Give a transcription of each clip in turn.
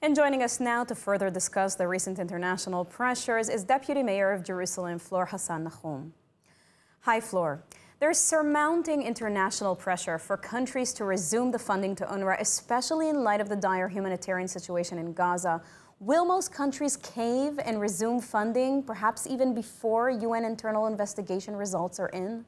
And joining us now to further discuss the recent international pressures is Deputy Mayor of Jerusalem, Fleur Hassan Nahoum. Hi, Fleur. There's surmounting international pressure for countries to resume the funding to UNRWA, especially in light of the dire humanitarian situation in Gaza. Will most countries cave and resume funding, perhaps even before UN internal investigation results are in?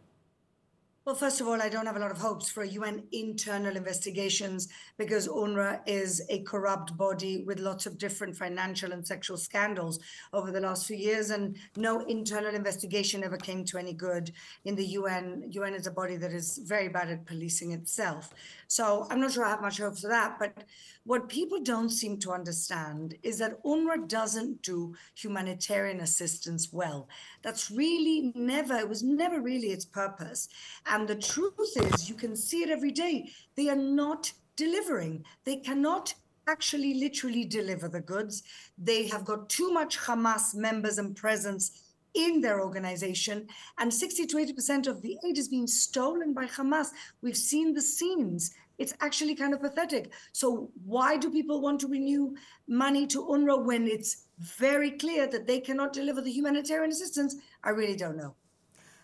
Well, first of all, I don't have a lot of hopes for UN internal investigations because UNRWA is a corrupt body with lots of different financial and sexual scandals over the last few years, and no internal investigation ever came to any good in the UN. UN is a body that is very bad at policing itself. So I'm not sure I have much hope for that, but what people don't seem to understand is that UNRWA doesn't do humanitarian assistance well. That's really never, it was never really its purpose. And the truth is, you can see it every day. They are not delivering. They cannot actually literally deliver the goods. They have got too much Hamas members and presence in their organization, and 60 to 80% of the aid is being stolen by Hamas. We've seen the scenes. It's actually kind of pathetic. So why do people want to renew money to UNRWA when it's very clear that they cannot deliver the humanitarian assistance? I really don't know.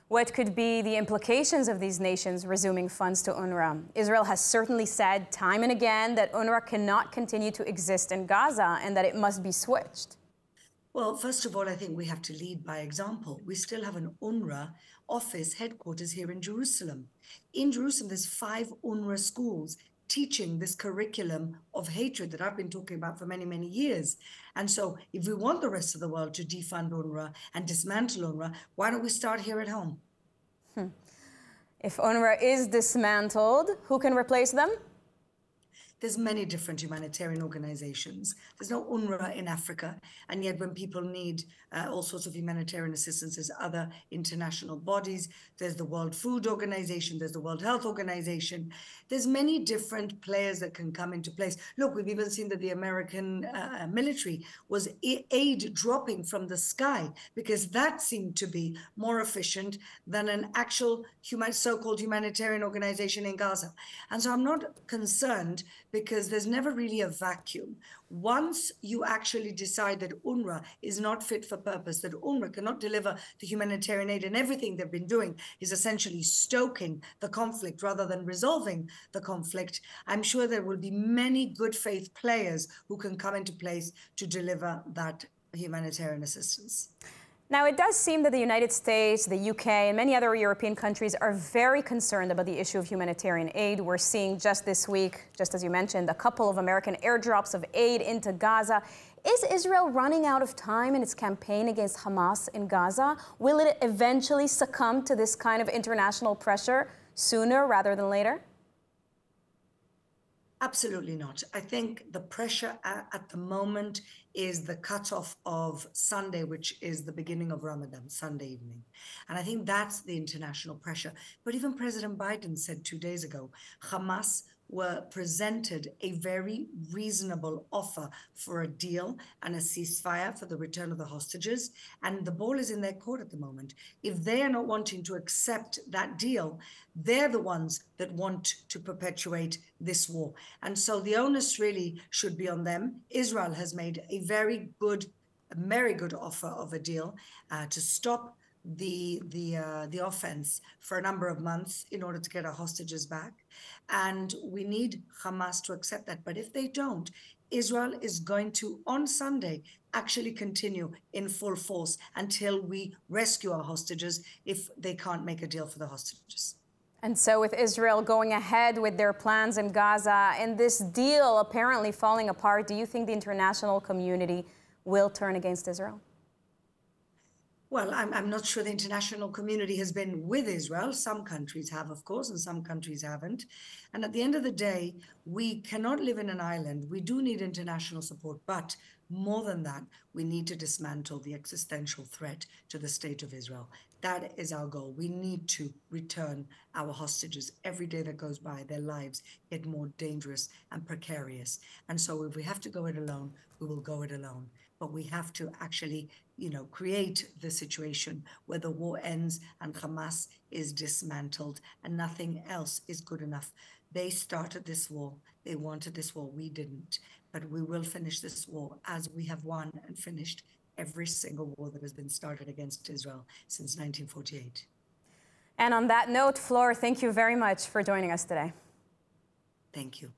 What could be the implications of these nations resuming funds to UNRWA? Israel has certainly said time and again that UNRWA cannot continue to exist in Gaza and that it must be switched. Well, first of all, I think we have to lead by example. We still have an UNRWA office headquarters here in Jerusalem. In Jerusalem, there's 5 UNRWA schools teaching this curriculum of hatred that I've been talking about for many, many years. And so if we want the rest of the world to defund UNRWA and dismantle UNRWA, why don't we start here at home? If UNRWA is dismantled, who can replace them? There's many different humanitarian organizations. There's no UNRWA in Africa, and yet when people need all sorts of humanitarian assistance, there's other international bodies. There's the World Food Organization, there's the World Health Organization. There's many different players that can come into place. Look, we've even seen that the American military was aid dropping from the sky because that seemed to be more efficient than an actual so-called humanitarian organization in Gaza. And so I'm not concerned, because there's never really a vacuum. Once you actually decide that UNRWA is not fit for purpose, that UNRWA cannot deliver the humanitarian aid, and everything they've been doing is essentially stoking the conflict rather than resolving the conflict, I'm sure there will be many good faith players who can come into place to deliver that humanitarian assistance. Now, it does seem that the United States, the UK, and many other European countries are very concerned about the issue of humanitarian aid. We're seeing just this week, just as you mentioned, a couple of American airdrops of aid into Gaza. Is Israel running out of time in its campaign against Hamas in Gaza? Will it eventually succumb to this kind of international pressure sooner rather than later? Absolutely not. I think the pressure at the moment is the cutoff of Sunday, which is the beginning of Ramadan, Sunday evening. And I think that's the international pressure. But even President Biden said 2 days ago, Hamas were presented a very reasonable offer for a deal and a ceasefire for the return of the hostages. And the ball is in their court at the moment. If they are not wanting to accept that deal, they're the ones that want to perpetuate this war. And so the onus really should be on them. Israel has made a very good offer of a deal to stop the offense for a number of months in order to get our hostages back. And we need Hamas to accept that. But if they don't, Israel is going to, on Sunday, actually continue in full force until we rescue our hostages if they can't make a deal for the hostages. And so with Israel going ahead with their plans in Gaza and this deal apparently falling apart, do you think the international community will turn against Israel? Well, I'm not sure the international community has been with Israel. Some countries have, of course, and some countries haven't. And at the end of the day, we cannot live in an island. We do need international support, but more than that, we need to dismantle the existential threat to the state of Israel. That is our goal. We need to return our hostages. Every day that goes by, their lives get more dangerous and precarious. And so if we have to go it alone, we will go it alone. But we have to actually, you know, create the situation where the war ends and Hamas is dismantled and nothing else is good enough. They started this war. They wanted this war. We didn't. But we will finish this war as we have won and finished every single war that has been started against Israel since 1948. And on that note, Fleur, thank you very much for joining us today. Thank you.